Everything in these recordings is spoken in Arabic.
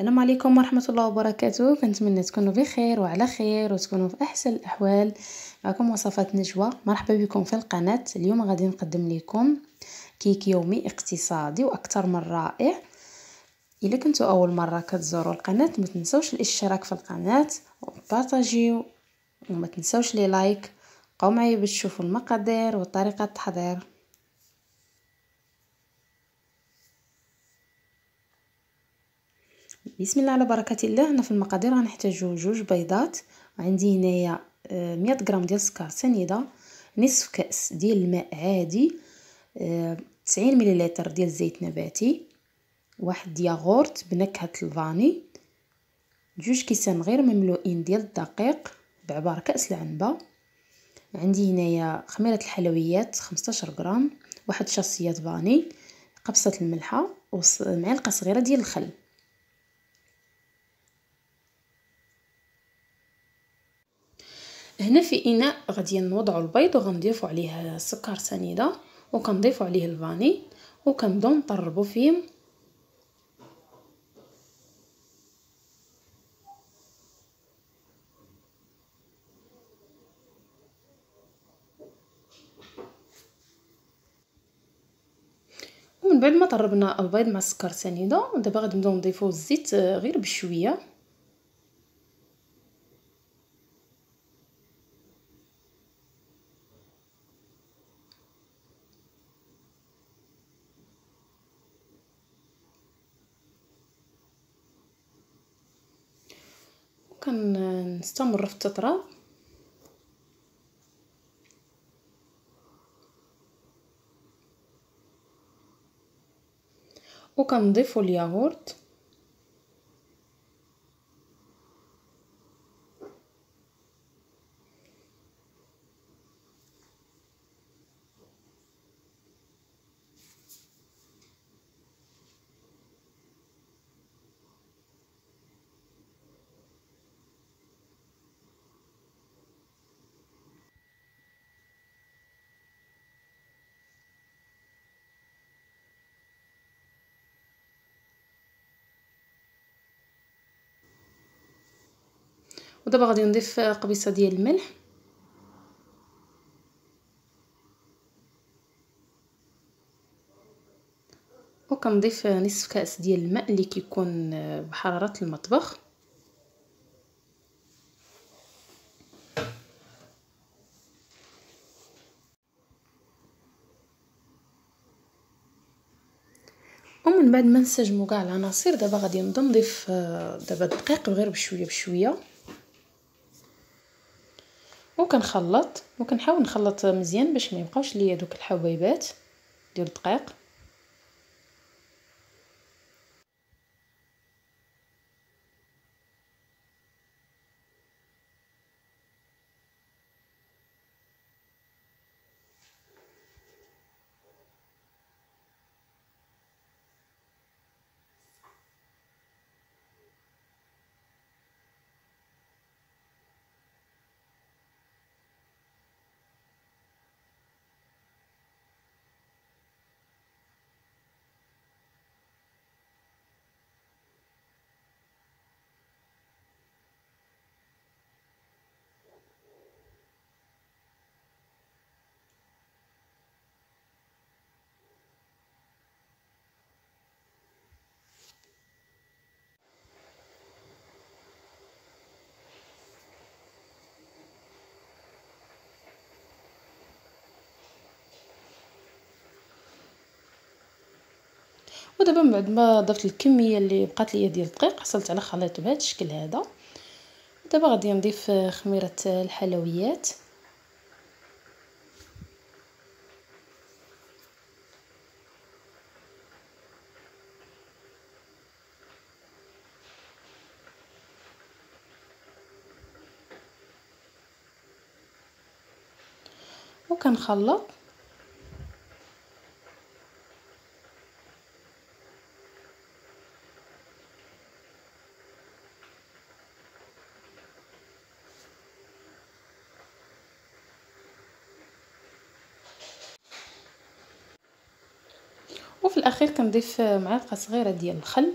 السلام عليكم ورحمه الله وبركاته. كنتمنى تكونوا بخير وعلى خير وتكونوا في احسن الاحوال. معكم وصفات نجوى، مرحبا بكم في القناه. اليوم غادي نقدم لكم كيك يومي اقتصادي واكثر من رائع. الا كنتوا اول مره كتزوروا القناه ما تنساوش الاشتراك في القناه وبارطاجيو وما تنساوش لي لايك. بقاو معايا باش تشوفوا المقادير وطريقه التحضير. بسم الله على بركه الله. هنا في المقادير غنحتاجو جوج بيضات، وعندي هنايا 100 غرام ديال السكر سنيده، نصف كاس ديال الماء عادي، 90 مليلتر ديال الزيت نباتي، واحد ياغورت بنكهه الفاني، جوج كيسان غير مملوئين ديال الدقيق بعبار كاس العنبه. عندي هنايا خميره الحلويات 15 غرام، واحد شاصيه فاني، قبصه الملحه، ومعلقه صغيره ديال الخل. هنا في اناء غادي نوضعوا البيض وغنضيفوا عليه السكر سنيده وكنضيفوا عليه الفاني وكنبداو نطربوا فيهم. ومن بعد ما طربنا البيض مع السكر سنيده، دابا غادي نبداو نضيفوا الزيت غير بشويه. كنستمر في التطراب. وكنضيفوا الياغورت. ودابا غادي نضيف قبيصه ديال الملح وكنضيف نصف كاس ديال الماء اللي كيكون بحراره المطبخ. ومن بعد ما نسجموا كاع العناصر دابا غادي نضيف دابا الدقيق غير بشويه بشويه وكنخلط وكنحاول نخلط مزيان باش ما يبقاوش ليا دوك الحبيبات ديال الدقيق. ودابا من بعد ما ضفت الكميه اللي بقات ليا ديال الدقيق حصلت على خليط بهذا الشكل هذا. دابا غادي نضيف خميره الحلويات وكنخلط. وفي الاخير كنضيف معلقه صغيره ديال الخل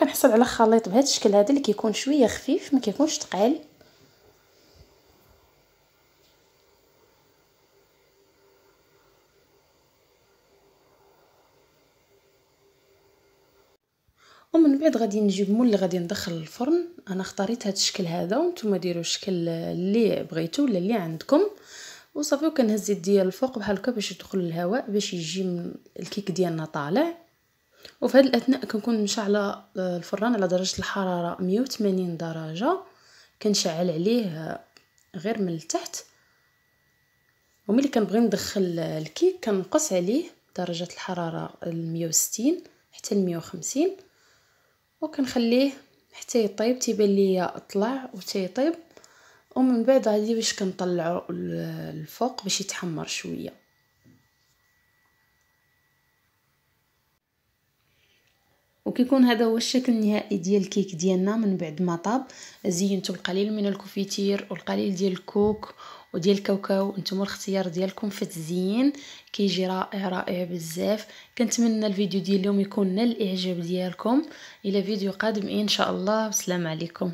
كنحصل على خليط بهذا الشكل هذا اللي كيكون شويه خفيف، ما كيكونش ثقيل. ومن بعد غادي نجيب مول اللي غادي ندخل الفرن. انا اختاريت هذا الشكل هذا وانتم ديروا الشكل اللي بغيتو ولا اللي عندكم وصافي. وكنهز الزيت ديال الفوق بحال هكا باش يدخل الهواء، باش يجي الكيك ديالنا طالع. وفي هذه الاثناء كنكون مشعله الفران على درجه الحراره 180 درجه، كنشعل عليه غير من التحت. وملي كنبغي ندخل الكيك كنقص عليه درجه الحراره 160 حتى 150 وكنخليه حتى يطيب. تيبان ليا طلع وتيطيب. ومن بعد غادي باش كنطلعو الفوق باش يتحمر شويه. وكيكون هذا هو الشكل النهائي ديال الكيك ديالنا من بعد ما طاب. زينتو القليل من الكوفيتير والقليل ديال الكوك وديال الكاوكاو، نتوما الاختيار ديالكم في التزيين. كيجي رائع رائع بزاف. كنتمنى الفيديو ديال اليوم يكون نال الاعجاب ديالكم. الى فيديو قادم ان شاء الله. والسلام عليكم.